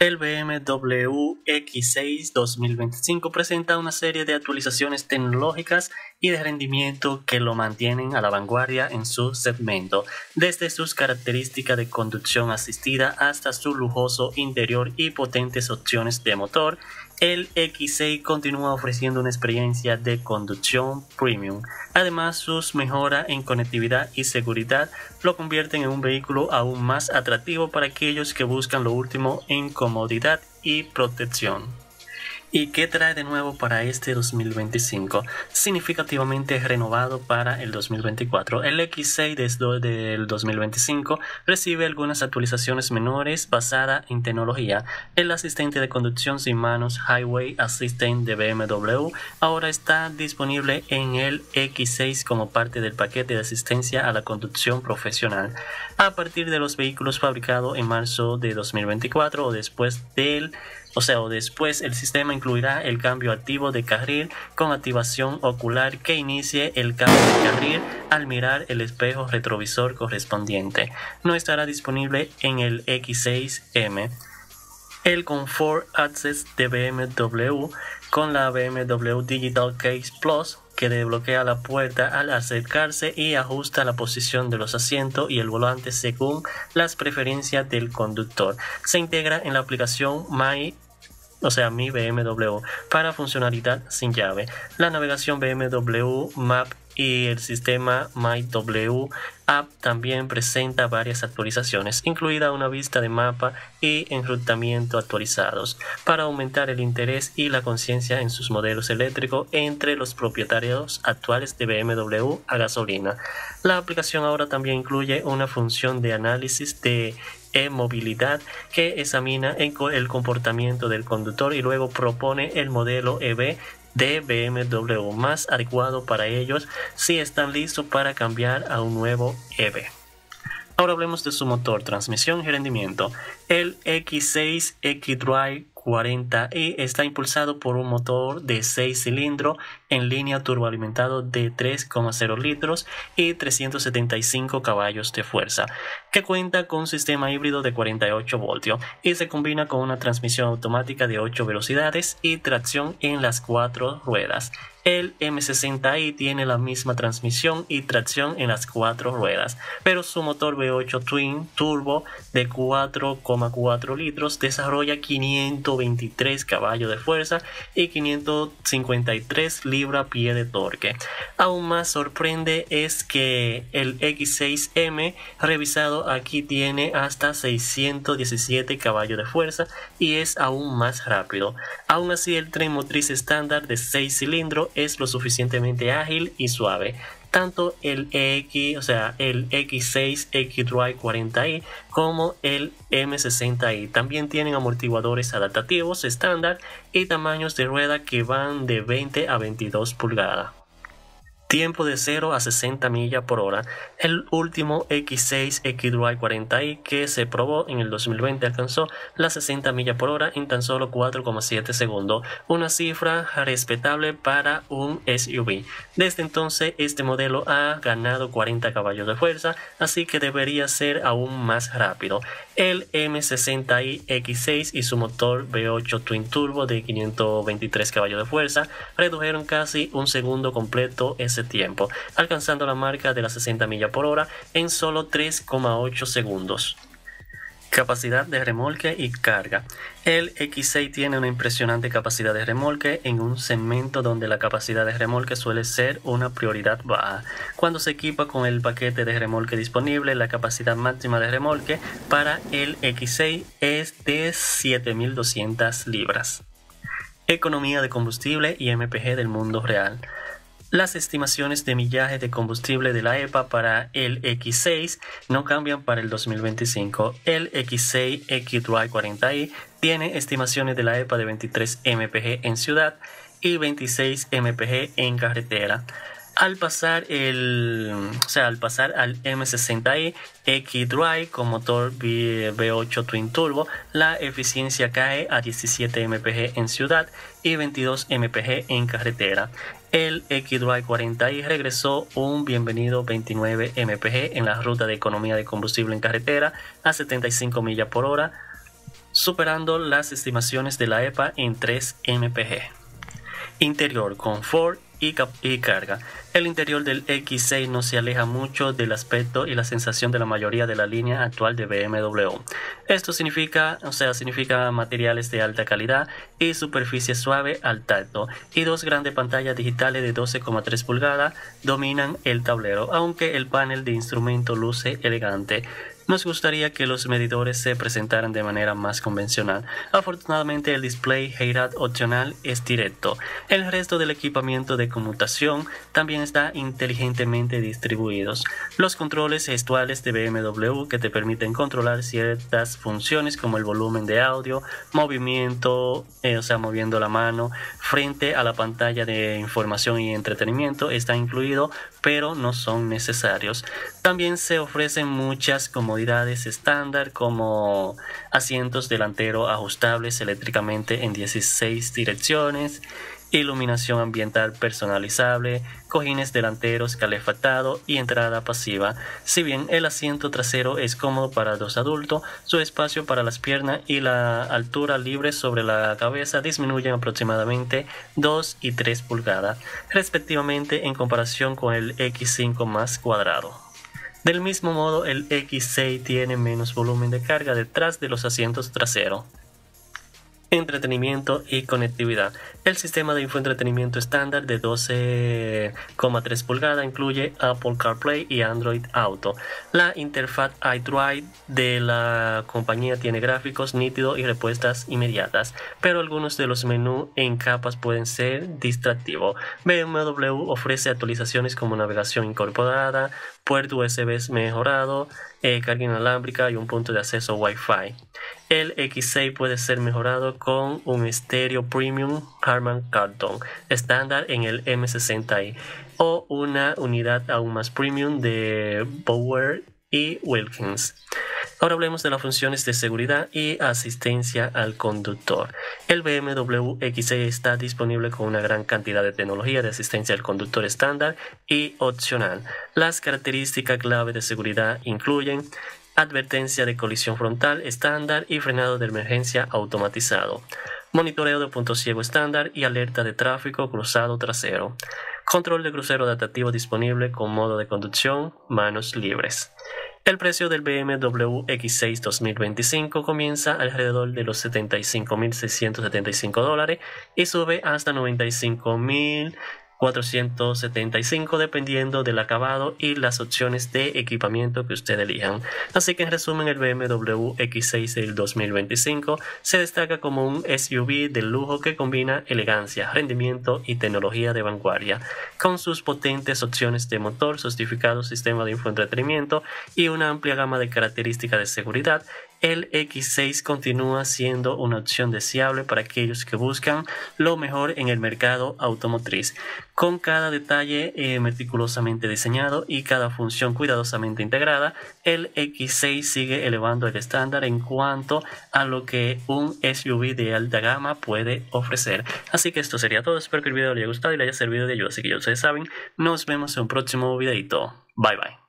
El BMW X6 2025 presenta una serie de actualizaciones tecnológicas y de rendimiento que lo mantienen a la vanguardia en su segmento, desde sus características de conducción asistida hasta su lujoso interior y potentes opciones de motor. El X6 continúa ofreciendo una experiencia de conducción premium. Además, sus mejoras en conectividad y seguridad lo convierten en un vehículo aún más atractivo para aquellos que buscan lo último en comodidad y protección. ¿Y qué trae de nuevo para este 2025? Significativamente renovado para el 2024. El X6 desde el 2025 recibe algunas actualizaciones menores basadas en tecnología. El asistente de conducción sin manos Highway Assistant de BMW ahora está disponible en el X6 como parte del paquete de asistencia a la conducción profesional. A partir de los vehículos fabricados en marzo de 2024 o después, el sistema incluirá el cambio activo de carril con activación ocular que inicie el cambio de carril al mirar el espejo retrovisor correspondiente. No estará disponible en el X6m. El Comfort Access de BMW con la BMW Digital Key Plus, que desbloquea la puerta al acercarse y ajusta la posición de los asientos y el volante según las preferencias del conductor, se integra en la aplicación My BMW para funcionalidad sin llave, la navegación BMW Map y el sistema MyW App también presenta varias actualizaciones, incluida una vista de mapa y enrutamiento actualizados, para aumentar el interés y la conciencia en sus modelos eléctricos entre los propietarios actuales de BMW a gasolina. La aplicación ahora también incluye una función de análisis de E-Movilidad que examina el comportamiento del conductor y luego propone el modelo EV de BMW más adecuado para ellos si están listos para cambiar a un nuevo EV. Ahora hablemos de su motor, transmisión y rendimiento. El X6 xDrive 40i está impulsado por un motor de 6 cilindros en línea turboalimentado de 3,0 litros y 375 caballos de fuerza, que cuenta con un sistema híbrido de 48 voltios y se combina con una transmisión automática de 8 velocidades y tracción en las 4 ruedas. El M60i tiene la misma transmisión y tracción en las 4 ruedas, pero su motor V8 Twin Turbo de 4,4 litros desarrolla 523 caballos de fuerza y 553 libra-pie de torque. Aún más sorprende es que el X6M revisado aquí tiene hasta 617 caballos de fuerza y es aún más rápido. Aún así, el tren motriz estándar de 6 cilindros es lo suficientemente ágil y suave. Tanto el X6 xDrive 40i como el M60i también tienen amortiguadores adaptativos estándar y tamaños de rueda que van de 20 a 22 pulgadas. Tiempo de 0 a 60 millas por hora. El último X6 xDrive 40i que se probó en el 2020 alcanzó las 60 millas por hora en tan solo 4,7 segundos, una cifra respetable para un SUV. Desde entonces, este modelo ha ganado 40 caballos de fuerza, así que debería ser aún más rápido. El M60i X6 y su motor V8 Twin Turbo de 523 caballos de fuerza redujeron casi un segundo completo ese tiempo, alcanzando la marca de las 60 millas por hora en solo 3,8 segundos. Capacidad de remolque y carga. El X6 tiene una impresionante capacidad de remolque en un segmento donde la capacidad de remolque suele ser una prioridad baja. Cuando se equipa con el paquete de remolque disponible, la capacidad máxima de remolque para el X6 es de 7.200 libras. Economía de combustible y MPG del mundo real. Las estimaciones de millaje de combustible de la EPA para el X6 no cambian para el 2025. El X6 xDrive 40i tiene estimaciones de la EPA de 23 mpg en ciudad y 26 mpg en carretera. Al pasar al M60i xDrive con motor V8 Twin Turbo, la eficiencia cae a 17 mpg en ciudad y 22 mpg en carretera. El xDrive 40i regresó un bienvenido 29 mpg en la ruta de economía de combustible en carretera a 75 millas por hora superando las estimaciones de la EPA en 3 mpg. Interior, confort y carga. El interior del X6 no se aleja mucho del aspecto y la sensación de la mayoría de la línea actual de BMW. Esto significa materiales de alta calidad y superficie suave al tacto, y dos grandes pantallas digitales de 12,3 pulgadas dominan el tablero, aunque el panel de instrumento luce elegante. Nos gustaría que los medidores se presentaran de manera más convencional. Afortunadamente, el display HEIRAT opcional es directo. El resto del equipamiento de conmutación también está inteligentemente distribuidos. Los controles gestuales de BMW, que te permiten controlar ciertas funciones como el volumen de audio, movimiento, moviendo la mano frente a la pantalla de información y entretenimiento, está incluido, pero no son necesarios. También se ofrecen muchas comodidades estándar, como asientos delanteros ajustables eléctricamente en 16 direcciones, iluminación ambiental personalizable, cojines delanteros calefactado y entrada pasiva. Si bien el asiento trasero es cómodo para dos adultos, su espacio para las piernas y la altura libre sobre la cabeza disminuyen aproximadamente 2 y 3 pulgadas, respectivamente, en comparación con el X5 más cuadrado. Del mismo modo, el X6 tiene menos volumen de carga detrás de los asientos traseros. Entretenimiento y conectividad. El sistema de infoentretenimiento estándar de 12,3 pulgadas incluye Apple CarPlay y Android Auto. La interfaz iDrive de la compañía tiene gráficos nítidos y respuestas inmediatas, pero algunos de los menús en capas pueden ser distractivos. BMW ofrece actualizaciones como navegación incorporada, puerto USB mejorado, carga inalámbrica y un punto de acceso Wi-Fi. El X6 puede ser mejorado con un estéreo premium Harman Kardon estándar en el M60i o una unidad aún más premium de Power y Wilkins. Ahora hablemos de las funciones de seguridad y asistencia al conductor. El BMW X6 está disponible con una gran cantidad de tecnología de asistencia al conductor estándar y opcional. Las características clave de seguridad incluyen advertencia de colisión frontal estándar y frenado de emergencia automatizado, monitoreo de punto ciego estándar y alerta de tráfico cruzado trasero, control de crucero adaptativo disponible con modo de conducción, manos libres. El precio del BMW X6 2025 comienza alrededor de los $75,675 y sube hasta $95,475 dependiendo del acabado y las opciones de equipamiento que usted elijan. Así que, en resumen, el BMW X6 del 2025 se destaca como un SUV de lujo que combina elegancia, rendimiento y tecnología de vanguardia, con sus potentes opciones de motor, sofisticado sistema de infoentretenimiento y una amplia gama de características de seguridad. El X6 continúa siendo una opción deseable para aquellos que buscan lo mejor en el mercado automotriz, con cada detalle meticulosamente diseñado y cada función cuidadosamente integrada. El X6 sigue elevando el estándar en cuanto a lo que un SUV de alta gama puede ofrecer. Así que esto sería todo, espero que el video le haya gustado y le haya servido de ayuda. Así que ya ustedes saben, nos vemos en un próximo videito. Bye bye.